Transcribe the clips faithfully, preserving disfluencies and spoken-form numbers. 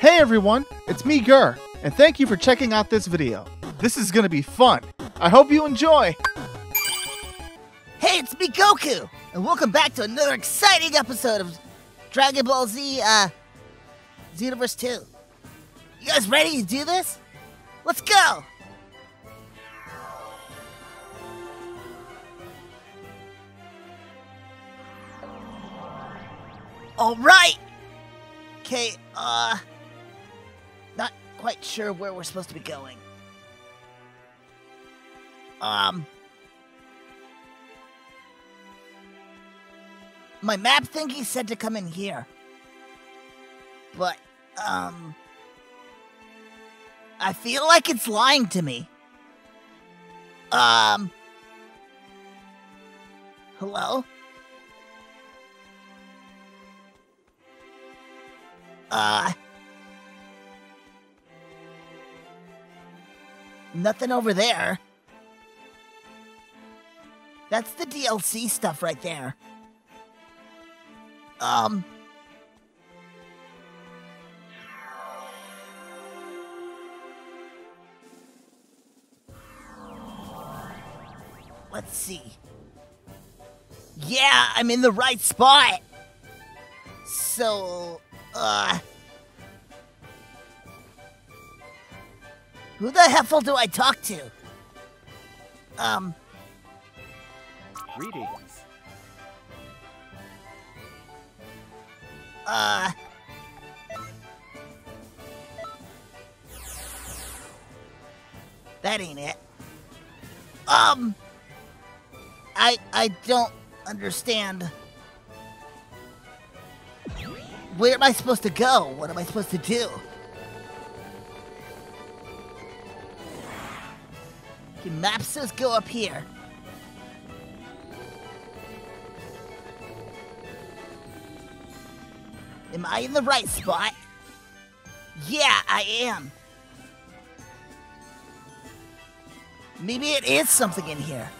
Hey everyone, it's me Gur, and thank you for checking out this video. This is gonna be fun. I hope you enjoy! Hey, it's me Goku, and welcome back to another exciting episode of Dragon Ball Z, uh, Xenoverse two. You guys ready to do this? Let's go! Alright! Okay, uh... not quite sure where we're supposed to be going. Um... My map thingy said to come in here. But, um... I feel like it's lying to me. Um... Hello? Uh... Nothing over there. That's the D L C stuff right there. Um... Let's see. Yeah, I'm in the right spot! So... Uh, who the heffle do I talk to? Um. Greetings. Uh. That ain't it. Um. I I don't understand. Where am I supposed to go? What am I supposed to do? Okay, map says go up here. Am I in the right spot? Yeah, I am. Maybe it is something in here.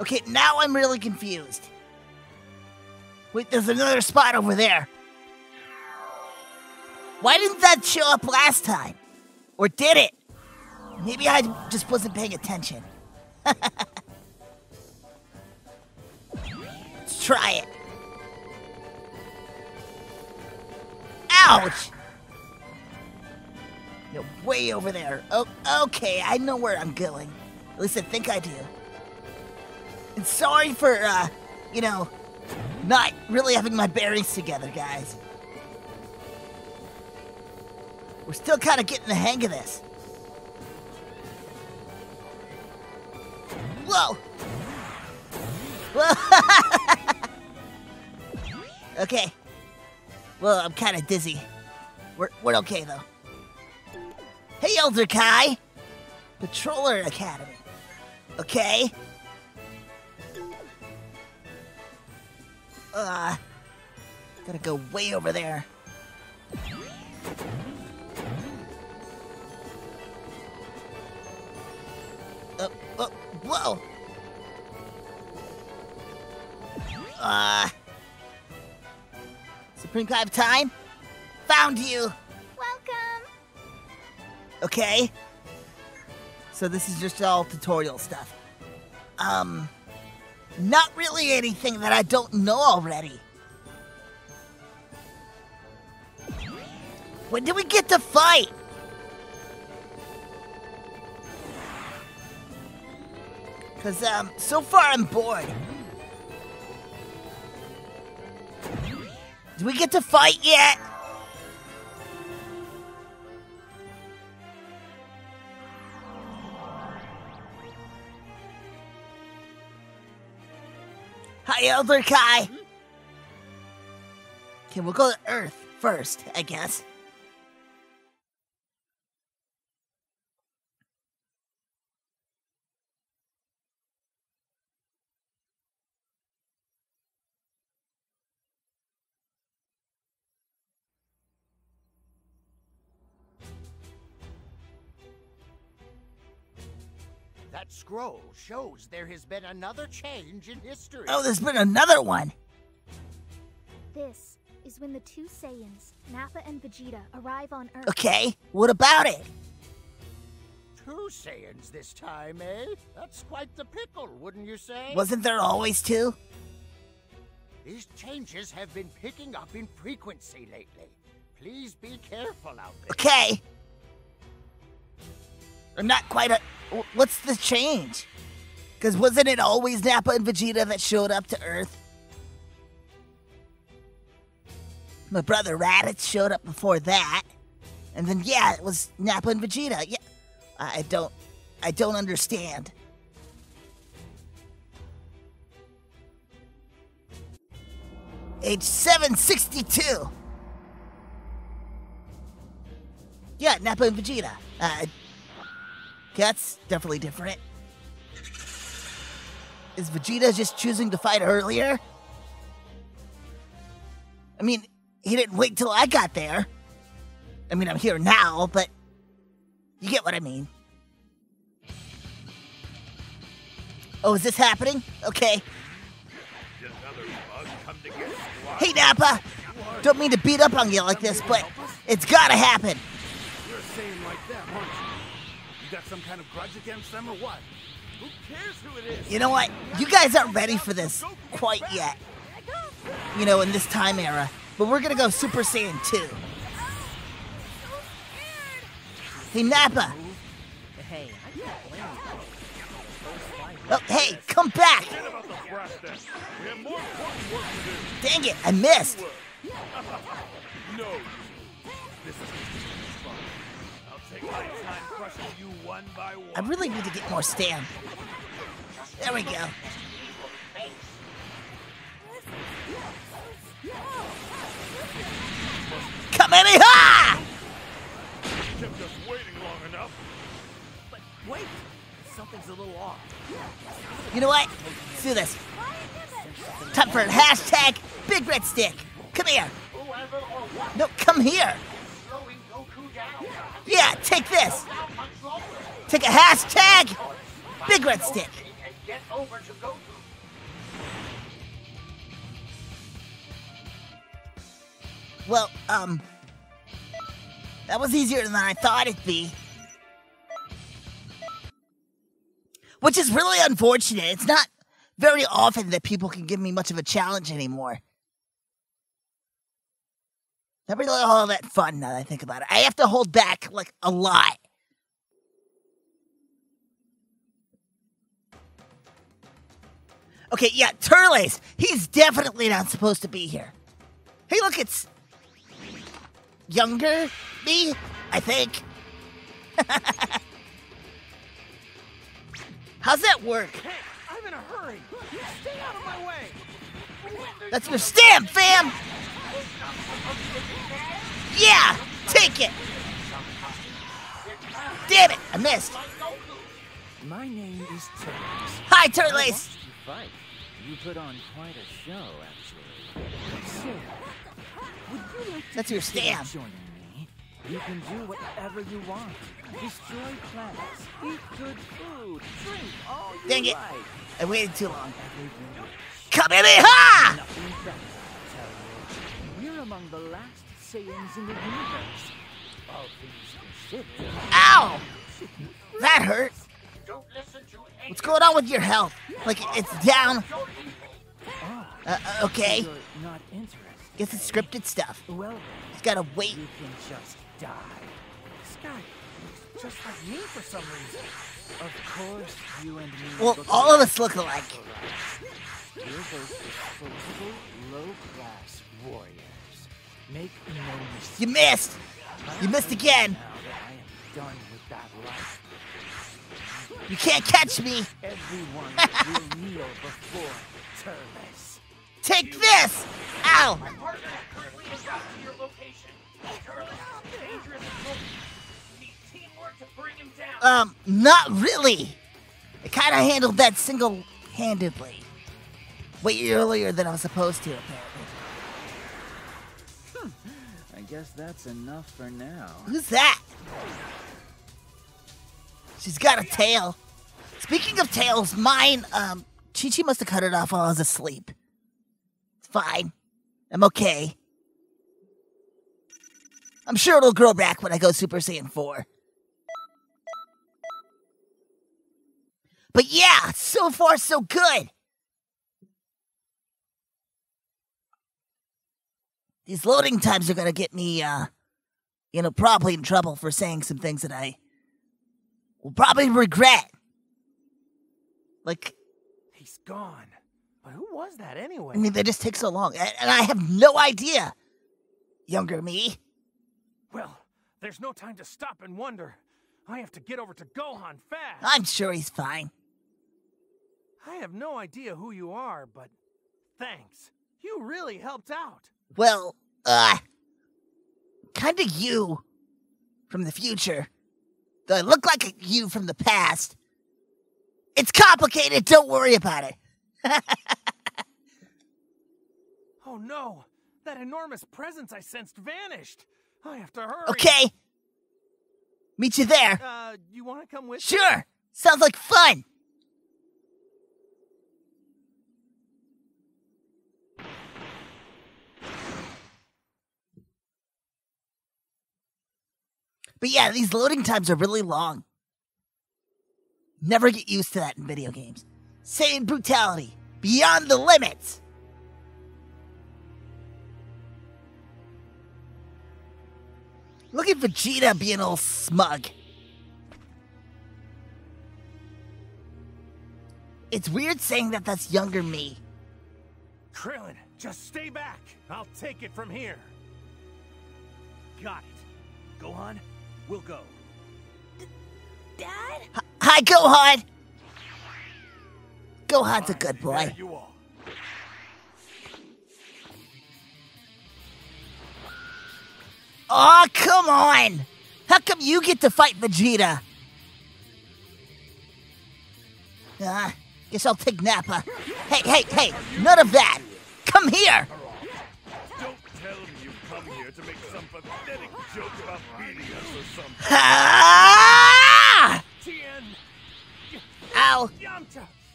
Okay, now I'm really confused. Wait, there's another spot over there. Why didn't that show up last time? Or did it? Maybe I just wasn't paying attention. Let's try it. Ouch! You're way over there. Oh, okay, I know where I'm going. At least I think I do. And sorry for, uh, you know, not really having my bearings together, guys. We're still kind of getting the hang of this. Whoa! Okay. Well, I'm kind of dizzy. We're, we're okay, though. Hey, Elder Kai! Patroller Academy. Okay. Uh, gotta go way over there. Uh, uh, whoa! Uh, Supreme Kai of Time? Found you! Welcome! Okay. So this is just all tutorial stuff. Um... Not really anything that I don't know already. When do we get to fight? Cause um, so far I'm bored. Do we get to fight yet? Hi, Elder Kai! Okay, we'll go to Earth first, I guess. That scroll shows there has been another change in history. Oh, there's been another one. This is when the two Saiyans, Nappa and Vegeta, arrive on Earth. Okay, what about it? Two Saiyans this time, eh? That's quite the pickle, wouldn't you say? Wasn't there always two? These changes have been picking up in frequency lately. Please be careful out there. Okay. I'm not quite a... What's the change? Because wasn't it always Nappa and Vegeta that showed up to Earth? My brother Raditz showed up before that. And then, yeah, it was Nappa and Vegeta. Yeah, I don't... I don't understand. Age seven sixty-two. Yeah, Nappa and Vegeta. Uh, that's definitely different. Is Vegeta just choosing to fight earlier? I mean, he didn't wait till I got there. I mean, I'm here now, but you get what I mean. Oh, is this happening? Okay. Hey, Nappa! Don't mean to beat up on you like this, but it's gotta happen! You're saying like that, aren't you? You got some kind of grudge against them or what? Who cares who it is? You know what? You guys aren't ready for this quite yet. You know, in this time era. But we're gonna go Super Saiyan two. Hey, Nappa! Oh, hey, come back! Dang it, I missed! I really need to get more stamina. There we go. Kamehameha! Kept us waiting long enough. But wait! Something's a little off. You know what? Let's do this. Time for a hashtag Big Red Stick. Come here. No, come here. Yeah, take this. Take a hashtag Big Red Stick. Well, um, that was easier than I thought it'd be. Which is really unfortunate. It's not very often that people can give me much of a challenge anymore. Not really all that fun now that I think about it. I have to hold back, like, a lot. Okay, yeah, Turles. He's definitely not supposed to be here. Hey, look, it's... younger me, I think. How's that work? Hey, I'm in a hurry. Stay out of my way. That's your stamp, fam. Yeah, take it. Damn it, I missed. My name is Turles. Hi, Turles. You fight. You put on quite a show, actually. So, would you like to That's your stamp. You can do whatever you want. Destroy planets, eat good food, drink all you Dang it! Like. I waited too long. Come in here! Ha! You're among the last Saiyans in the universe. All things considered. Ow! That hurt. What's going on with your health? Like, it's down. Uh, okay. Guess it's scripted stuff. It's gotta wait. Die. This guy looks just like me for some reason. Of course, you and me. Well, all of us look alike. You're both disposable, low-class warriors. Make no mistake. You missed. You missed again. I am done with that life. You can't catch me. Everyone will kneel before Turles. Take this. Ow. My partner currently has got to your location. Um, not really. I kind of handled that single-handedly. Way earlier than I was supposed to, apparently. Hmm. I guess that's enough for now. Who's that? She's got a tail. Speaking of tails, mine, um, Chi-Chi must have cut it off while I was asleep. It's fine. I'm okay. I'm sure it'll grow back when I go Super Saiyan four. But yeah, so far so good. These loading times are going to get me, uh, you know, probably in trouble for saying some things that I will probably regret. Like, he's gone. But who was that anyway? I mean, they just take so long. And I have no idea, younger me. Well, there's no time to stop and wonder. I have to get over to Gohan fast. I'm sure he's fine. I have no idea who you are, but thanks. You really helped out. Well, uh, kind of you from the future. Though I look like a you from the past. It's complicated, don't worry about it. Oh no, that enormous presence I sensed vanished. I have to hurry. Okay. Meet you there. Uh, you want to come with me? Sure. Sounds like fun. But yeah, these loading times are really long. Never get used to that in video games. Saiyan brutality. Beyond the limits. Look at Vegeta being all smug. It's weird saying that that's younger me. Krillin, just stay back. I'll take it from here. Got it. Gohan, we'll go. D- Dad? H- Hi, Gohan. Gohan's a good boy. There you are. Aw, oh, come on! How come you get to fight Vegeta? Ah, uh, guess I'll take Nappa. Hey, hey, hey! None of that! Come here! Don't tell me you come here to make some pathetic joke about beating us or something. Ah! Ow!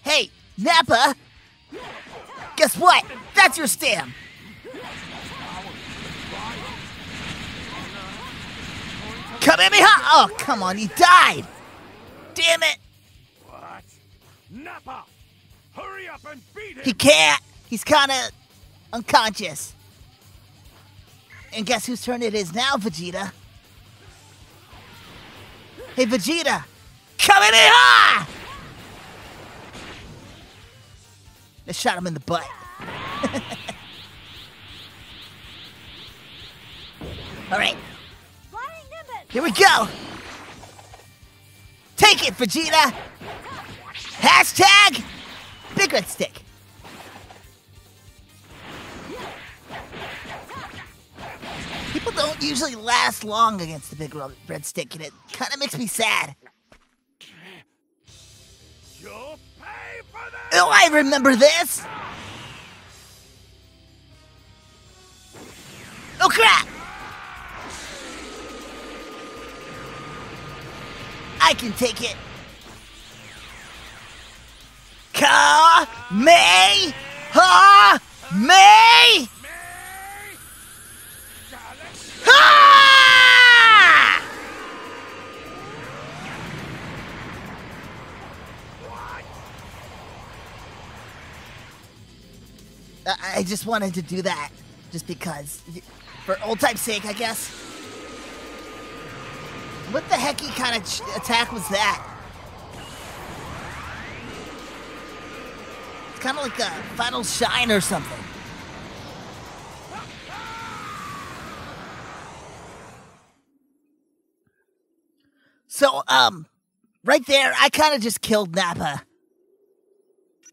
Hey, Nappa! Guess what? That's your stamp! Kamehameha! Oh, come on, he died! Damn it! What? Nappa! Hurry up and beat him! He can't! He's kinda unconscious. And guess whose turn it is now, Vegeta? Hey, Vegeta! Kamehameha! I shot him in the butt. Alright. Here we go! Take it, Vegeta! Hashtag Big Red Stick! People don't usually last long against the Big Red Stick, and it kind of makes me sad. You'll pay for this! Oh, I remember this! Oh, crap! I can take it. Ka me ha me ha! I just wanted to do that, just because, for old time's sake, I guess. What the hecky kind of ch attack was that? It's kind of like a Final Shine or something. So, um, right there, I kind of just killed Nappa.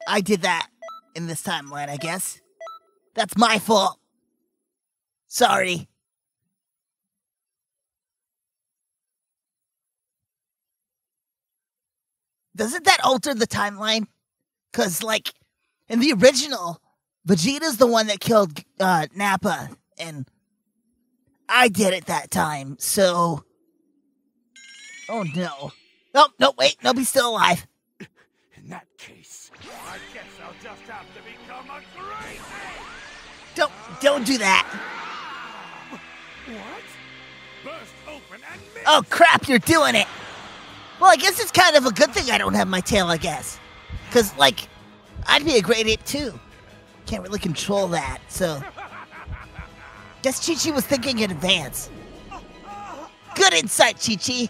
I did that in this timeline, I guess. That's my fault. Sorry. Doesn't that alter the timeline? Because, like, in the original, Vegeta's the one that killed uh, Nappa, and I did it that time, so... Oh, no. Nope, nope, wait, no, he's still alive. In that case, I guess I'll just have to become a great ape! Don't, don't do that! What? Burst open and miss. Oh crap, you're doing it! Well, I guess it's kind of a good thing I don't have my tail, I guess. Because, like, I'd be a great ape too. Can't really control that, so... Guess Chi-Chi was thinking in advance. Good insight, Chi-Chi!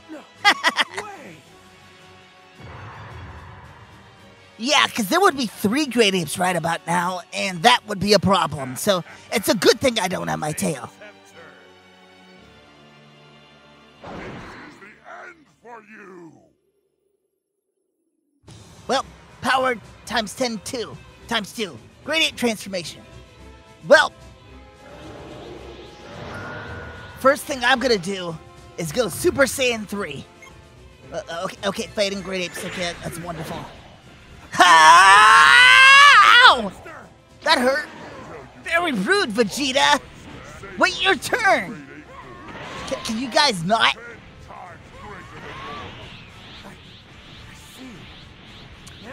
Yeah, because there would be three great apes right about now, and that would be a problem. So it's a good thing I don't have my tail. This is the end for you. Well, power times ten, two times two. Great ape transformation. Well, first thing I'm gonna do is go Super Saiyan three. Uh, okay, okay, fighting great apes. Okay, that's wonderful. Ow! That hurt. Very rude, Vegeta. Wait your turn. C can you guys not?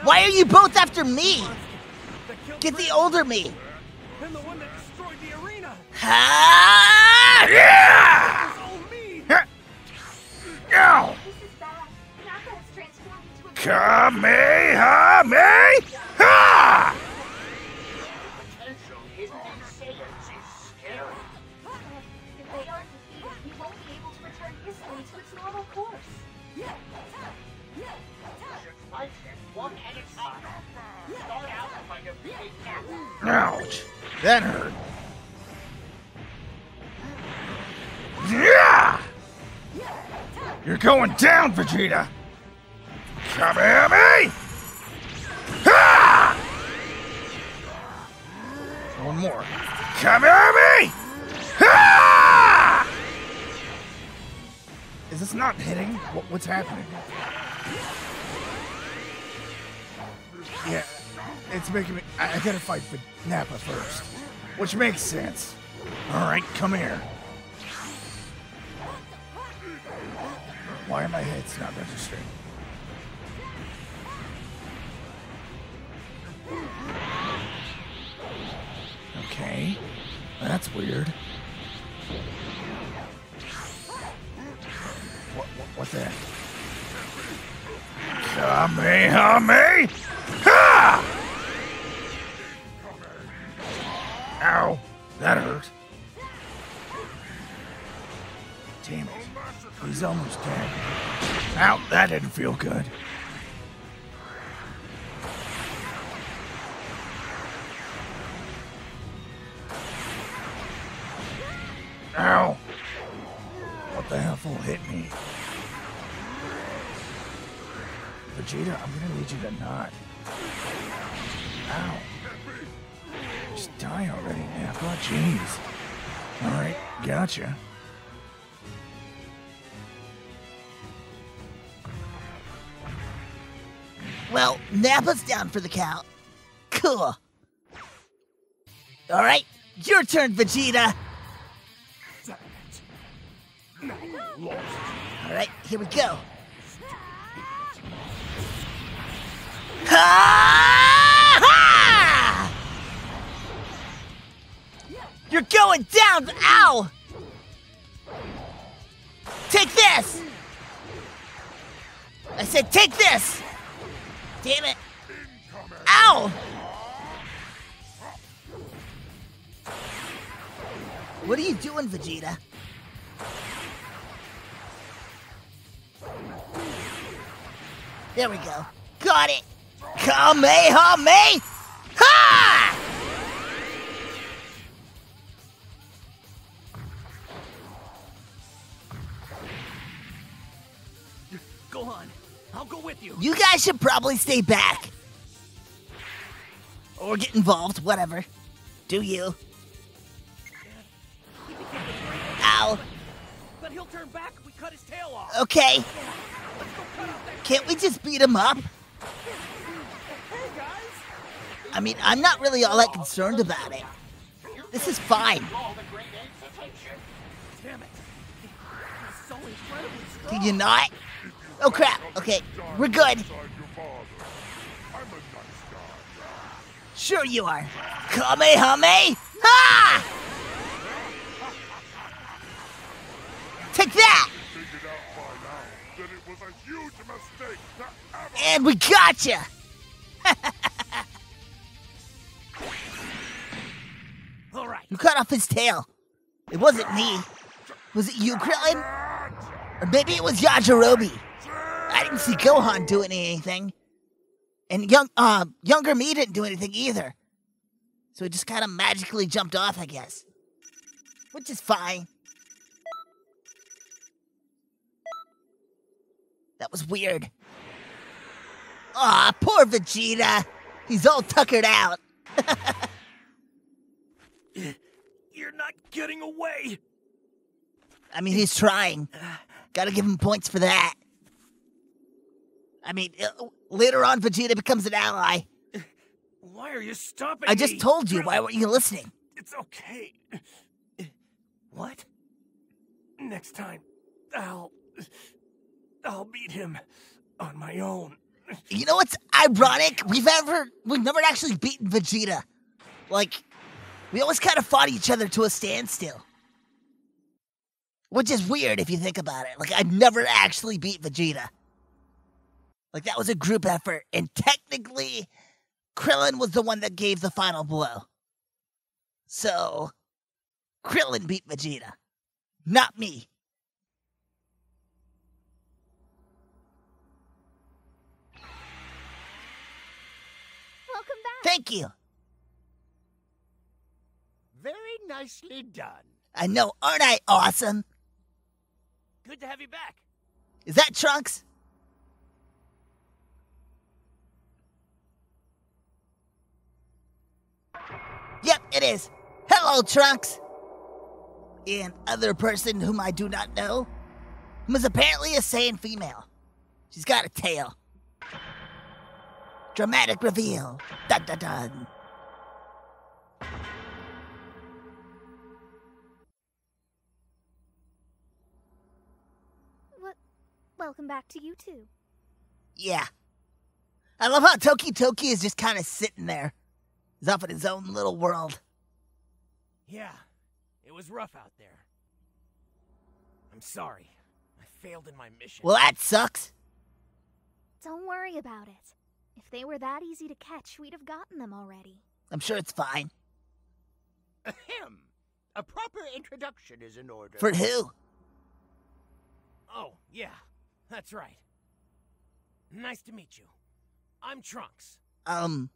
Why are you both after me? Get the older me. Ah! Yeah! No! Kamehameha! Ouch! That hurt. Yeah! You're going down, Vegeta! Come at me! Ha! One more. Come at me! Ha! Is this not hitting? What, what's happening? Yeah, it's making me. I, I gotta fight for Nappa first, which makes sense. All right, come here. Why are my hits not registering? Okay, that's weird. What, what, what's that? Kamehameha! Ha! Ow, that hurt. Damn it, he's almost dead. Ow, that didn't feel good. Ow! What the hell hit me? Vegeta, I'm gonna need you to not. Ow. Just die already, Nappa. Jeez. Alright, gotcha. Well, Nappa's down for the count. Cool. Alright, your turn, Vegeta. Alright, here we go. Ha! You're going down! Ow! Take this! I said take this! Damn it! Ow! What are you doing, Vegeta? There we go. Got it! Kamehameha! Ha! Go on. I'll go with you. You guys should probably stay back. Or get involved, whatever. Do you. Ow. But he'll turn back if we cut his tail off. Okay. Can't we just beat him up? I mean, I'm not really all that concerned about it. This is fine. Can you not? Oh crap, okay, we're good. Sure you are. Kamehameha! Ha! Take that! And we gotcha! All right. You cut off his tail. It wasn't me. Was it you, Krillin? Or maybe it was Yajirobe. I didn't see Gohan doing anything. And young, uh, younger me didn't do anything either. So it just kind of magically jumped off, I guess. Which is fine. That was weird. Aw, poor Vegeta. He's all tuckered out. You're not getting away. I mean, he's trying. Gotta give him points for that. I mean, later on, Vegeta becomes an ally. Why are you stopping I just me? Told you. Why weren't you listening? It's okay. What? Next time, I'll... I'll beat him on my own. You know what's ironic? We've ever we've never actually beaten Vegeta. Like, we always kind of fought each other to a standstill. Which is weird if you think about it. Like, I've never actually beat Vegeta. Like, that was a group effort, and technically, Krillin was the one that gave the final blow. So, Krillin beat Vegeta, not me. Welcome back. Thank you. Very nicely done. I know, aren't I awesome? Good to have you back. Is that Trunks? Yep, it is. Hello, Trunks. And other person whom I do not know, who is apparently a Saiyan female. She's got a tail. Dramatic reveal. Dun dun dun. What? Welcome back to you too. Yeah. I love how Toki Toki is just kind of sitting there. He's off in his own little world. Yeah, it was rough out there. I'm sorry. I failed in my mission. Well, that sucks. Don't worry about it. If they were that easy to catch, we'd have gotten them already. I'm sure it's fine. Ahem. A proper introduction is in order. For who? Oh, yeah. That's right. Nice to meet you. I'm Trunks. Um...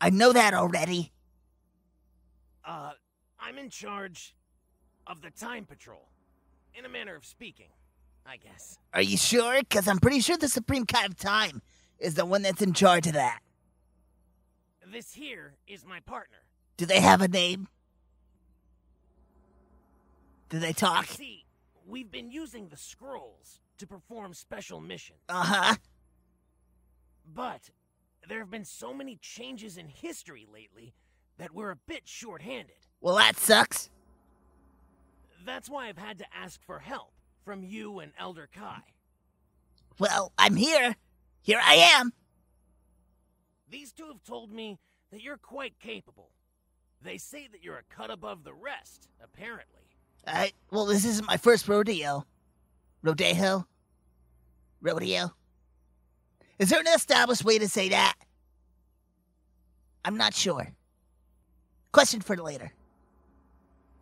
I know that already. Uh, I'm in charge of the Time Patrol, in a manner of speaking, I guess. Are you sure? Because I'm pretty sure the Supreme Kai of Time is the one that's in charge of that. This here is my partner. Do they have a name? Do they talk? You see, we've been using the scrolls to perform special missions. Uh-huh. But... there have been so many changes in history lately that we're a bit short-handed. Well, that sucks. That's why I've had to ask for help from you and Elder Kai. Well, I'm here. Here I am. These two have told me that you're quite capable. They say that you're a cut above the rest, apparently. I, well, this isn't my first rodeo. Rodejo? Rodeo? Is there an established way to say that? I'm not sure. Question for later.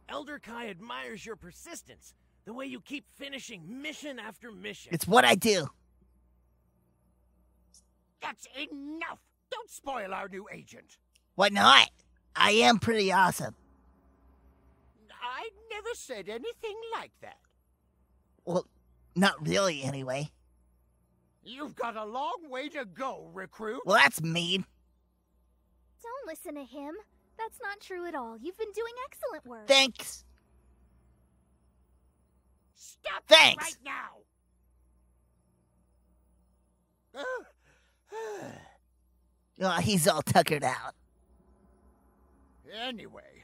Elder Kai admires your persistence, the way you keep finishing mission after mission. It's what I do. That's enough! Don't spoil our new agent. Why not? I am pretty awesome. I never said anything like that. Well, not really, anyway. You've got a long way to go, recruit. Well, that's mean. Don't listen to him. That's not true at all. You've been doing excellent work. Thanks. Stop Thanks. Right now. Oh, he's all tuckered out. Anyway,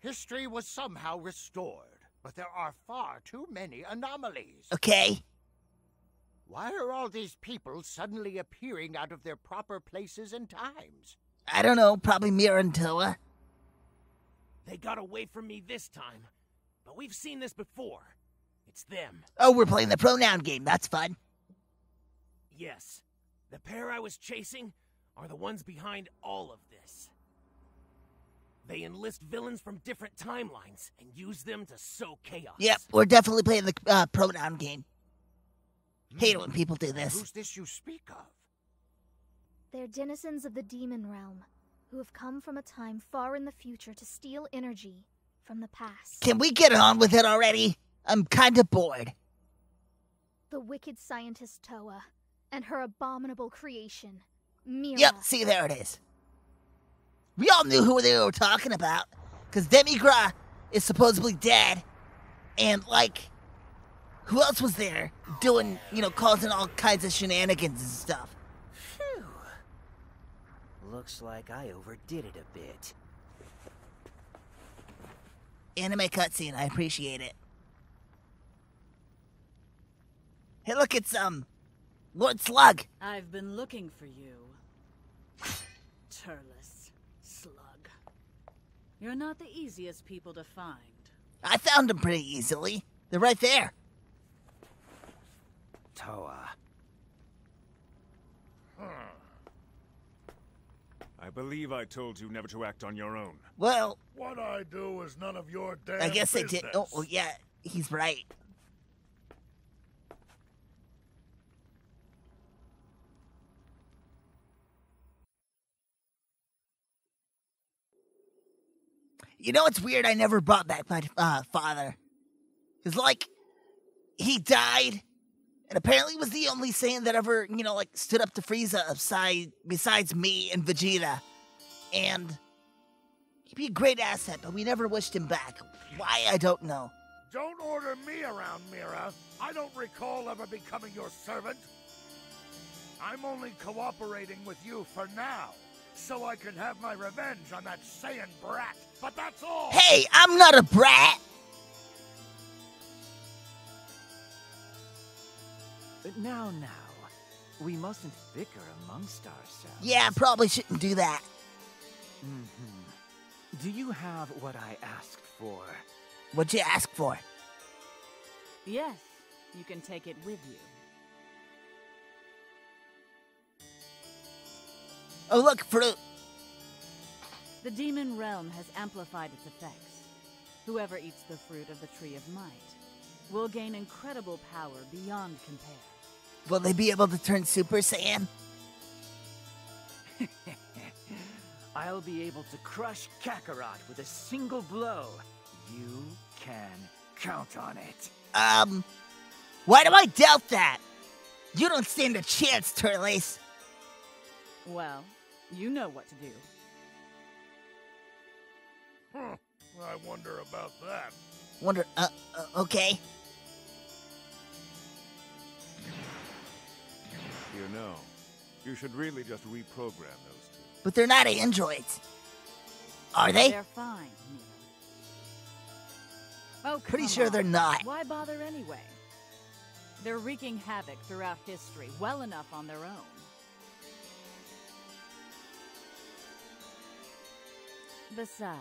history was somehow restored, but there are far too many anomalies. Okay. Why are all these people suddenly appearing out of their proper places and times? I don't know, probably Mira and Toa. They got away from me this time, but we've seen this before. It's them. Oh, we're playing the pronoun game, that's fun. Yes, the pair I was chasing are the ones behind all of this. They enlist villains from different timelines and use them to sow chaos. Yep, we're definitely playing the uh, pronoun game. Hate it when people do this. Who's this you speak of? They're denizens of the demon realm, who have come from a time far in the future to steal energy from the past. Can we get on with it already? I'm kind of bored. The wicked scientist Toa and her abominable creation, Mira. Yep, see, there it is. We all knew who they were talking about, because Demigra is supposedly dead, and, like, who else was there doing, you know, causing all kinds of shenanigans and stuff? Phew. Looks like I overdid it a bit. Anime cutscene, I appreciate it. Hey, look, it's, um, Lord Slug. I've been looking for you, Turles. Slug. You're not the easiest people to find. I found them pretty easily. They're right there. Toa. Hmm. I believe I told you never to act on your own. Well, what I do is none of your damn business. I guess I did. Oh, well, yeah, he's right. You know, it's weird I never brought back my uh, father. Because, like, he died, and apparently was the only Saiyan that ever, you know, like, stood up to Frieza besides me and Vegeta. And he'd be a great asset, but we never wished him back. Why, I don't know. Don't order me around, Mira. I don't recall ever becoming your servant. I'm only cooperating with you for now, so I can have my revenge on that Saiyan brat, but that's all! Hey, I'm not a brat! Now, now, we mustn't bicker amongst ourselves. Yeah, probably shouldn't do that. Mm-hmm. Do you have what I asked for? What'd you ask for? Yes, you can take it with you. Oh, look, fruit! The demon realm has amplified its effects. Whoever eats the fruit of the tree of might will gain incredible power beyond compare. Will they be able to turn Super Saiyan? I'll be able to crush Kakarot with a single blow. You can count on it. Um, why do I doubt that? You don't stand a chance, Turles. Well... you know what to do. Huh. I wonder about that. Wonder, uh, uh, okay. You know, you should really just reprogram those two. But they're not androids. Are they? They're fine, you know. Oh, pretty sure on. They're not. Why bother anyway? They're wreaking havoc throughout history, well enough on their own. Besides,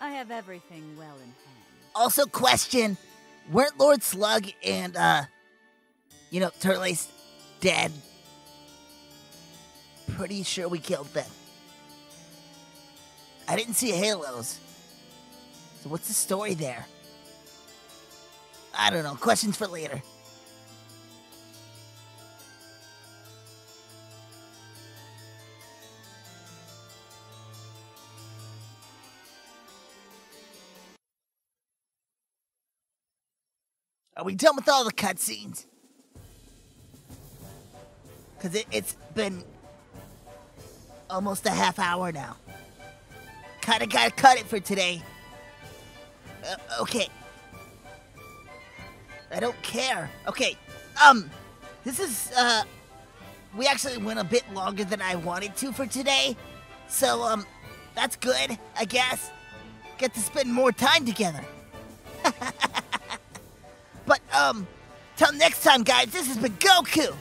I have everything well in hand. Also, question, weren't Lord Slug and, uh, you know, Turles dead? Pretty sure we killed them. I didn't see halos. So what's the story there? I don't know. Questions for later. Are we done with all the cutscenes? Because it, it's been almost a half hour now. Kind of got to cut it for today. Uh, okay. I don't care. Okay. Um, this is, uh, we actually went a bit longer than I wanted to for today. So, um, that's good, I guess. Get to spend more time together. But, um, till next time, guys, this has been Goku.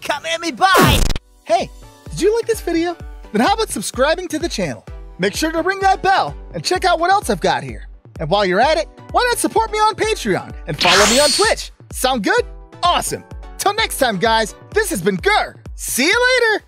Come at me, bye! Hey, did you like this video? then how about subscribing to the channel? Make sure to ring that bell and check out what else I've got here. And while you're at it, why not support me on Patreon and follow me on Twitch? Sound good? Awesome! Till next time, guys, this has been Gur. See you later!